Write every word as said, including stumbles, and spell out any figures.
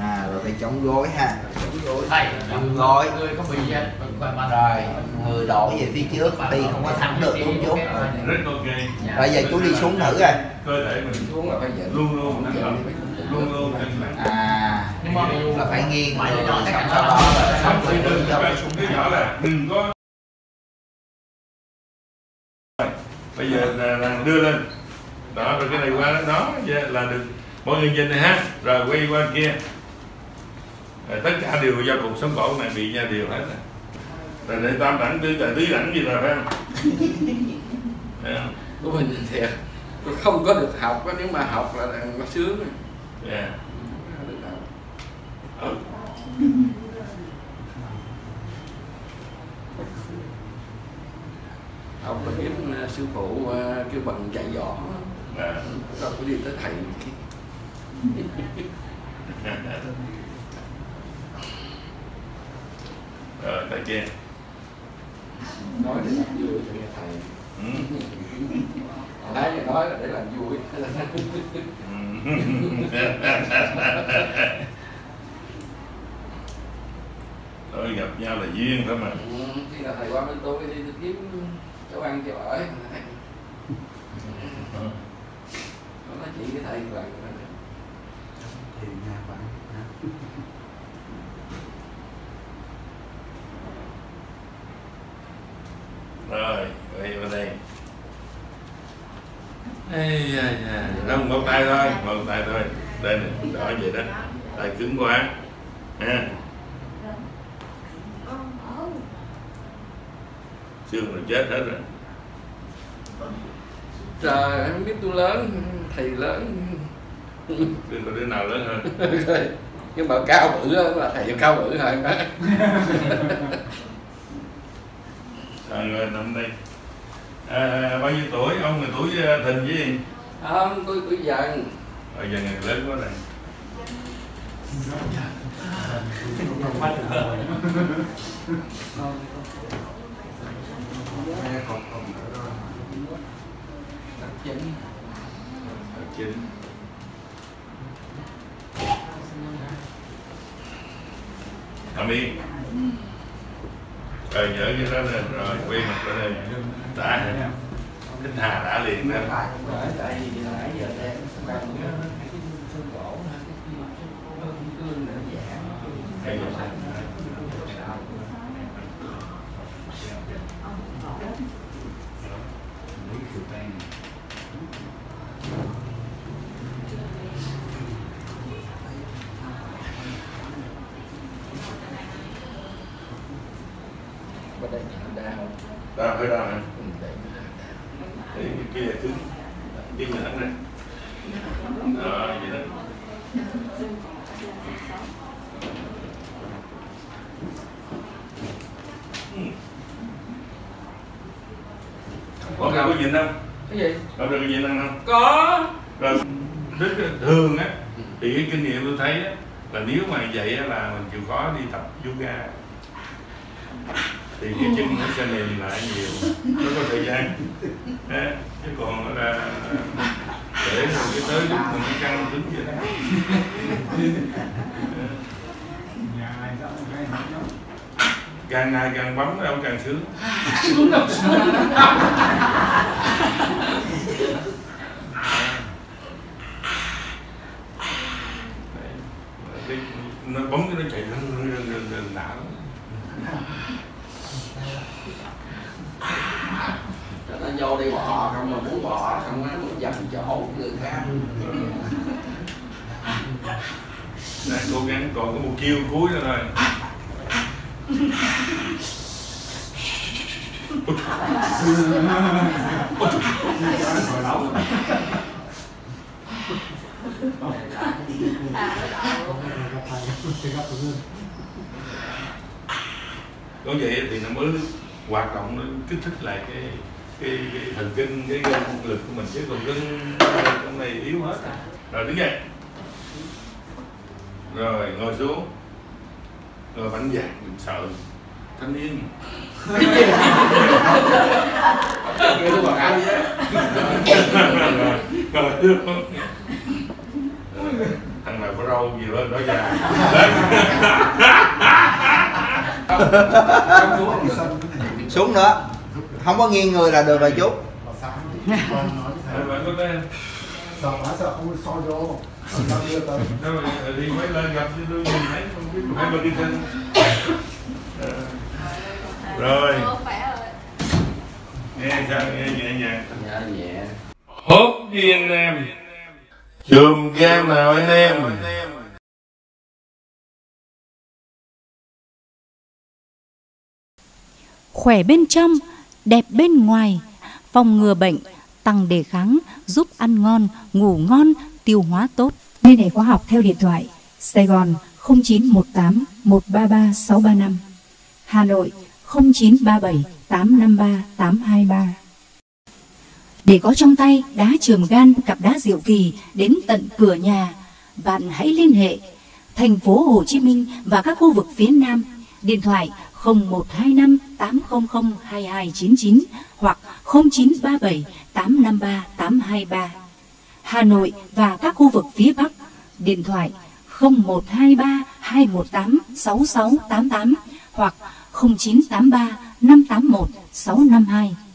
à, rồi phải chống gối ha, chống gối, thầy, chống gối, người có bị rồi người đổ về phía trước đi không có thẳng được chút chút. Bây giờ chú đi xuống thử rồi. Cơ thể mình xuống là phải luôn luôn năng động, luôn luôn à, là phải nghiêng người đó không phải đừng là đừng có. Bây giờ là đưa lên đó rồi cái này qua đó là được. Mọi người nhìn này ha, rồi quay qua kia. Rồi tất cả đều do cuộc sống cổ này bị nha điều hết rồi. Rồi để tam đẳng tứ tứ đẳng gì là phải không? Phải không? Của mình thiệt, tôi không có được học á, nếu mà học là nó sướng rồi. Dạ. Ừ. Học là biết sư phụ kêu bằng chạy giỏ. Dạ. Rồi có đi tới thầy kia. Rồi, tại kia nói để làm vui cho nghe thầy. Đấy, ừ. Nói là để làm vui. Tôi gặp nhau là duyên thôi mà. Khi là thầy qua bên tôi đi tôi kiếm cháu ăn cho ở. Nó nói chuyện với thầy là thì nhà bạn rồi quay vào đây. Ê, à, à. Đó một ngón tay thôi, một ngón tay thôi, đây này, đỏ vậy đó, tay cứng quá, ha, xương là chết hết rồi. Trời, em biết tôi lớn, thầy lớn. Đừng có đứa nào lớn hơn. Nhưng mà cao bự là thầy cao bự thôi. Rồi rồi nằm đây. À, bao nhiêu tuổi? Ông là tuổi thìn với gì? Ông tôi tuổi dần. Rồi dần là lớn quá này. Chín. Nằm yên. Rồi nhớ cái đó lên, rồi quy mặt ra đây. Đã Thích Hà đã liền đó. Đau phải đau hả? Thì cái kia cứng, cái kia thẳng đây. Đó, vậy đó. Có cần có nhìn không? Cái gì? Có được nhìn ăn không? Có. Rồi, rất thường á, thì cái kinh nghiệm tôi thấy á, là nếu mà vậy á là mình chịu khó đi tập yoga. Thì cái chân nó sẽ mềm lại nhiều, nó có thời gian. Đấy. Chứ còn nó là để rồi cái tới lúc mình nó căng cứng vậy đó. Càng ngày càng bấm đâu càng sướng. Nó bấm cái nó chạy rừng rừng rừng rừng đảo. Nó vô đi bò không mà muốn bò không nó muốn dành chỗ người khác. Nè cố gắng còn có một chiêu cuối nữa rồi. Có vậy thì nó mới hoạt động, nó kích thích lại cái cái, cái thần kinh, cái công lực của mình, chứ còn cưng trong này yếu hết. Rồi đứng dậy, rồi ngồi xuống, rồi bánh dạt, đừng sợ, thanh niên. Thằng nào có râu gì lên đó già. Xuống nữa, không có nghiêng người là được rồi chú. Rồi. Nghe sao nghe nhẹ nhàng. Nhẹ. Hốt đi anh em. Chùm game nào anh em. Khỏe bên trong, đẹp bên ngoài, phòng ngừa bệnh, tăng đề kháng, giúp ăn ngon, ngủ ngon, tiêu hóa tốt. Liên hệ khóa học theo điện thoại Sài Gòn không chín một tám một ba ba sáu ba năm, Hà Nội không chín ba bảy tám năm ba tám hai ba. Để có trong tay đá chườm gan Cặp Đá Diệu Kỳ đến tận cửa nhà, bạn hãy liên hệ thành phố Hồ Chí Minh và các khu vực phía Nam, điện thoại không một hai năm tám không không hai hai chín chín hoặc không chín ba bảy tám năm ba tám hai ba. Hà Nội và các khu vực phía Bắc, điện thoại không một hai ba hai một tám sáu sáu tám tám hoặc không chín tám ba năm tám một sáu năm hai.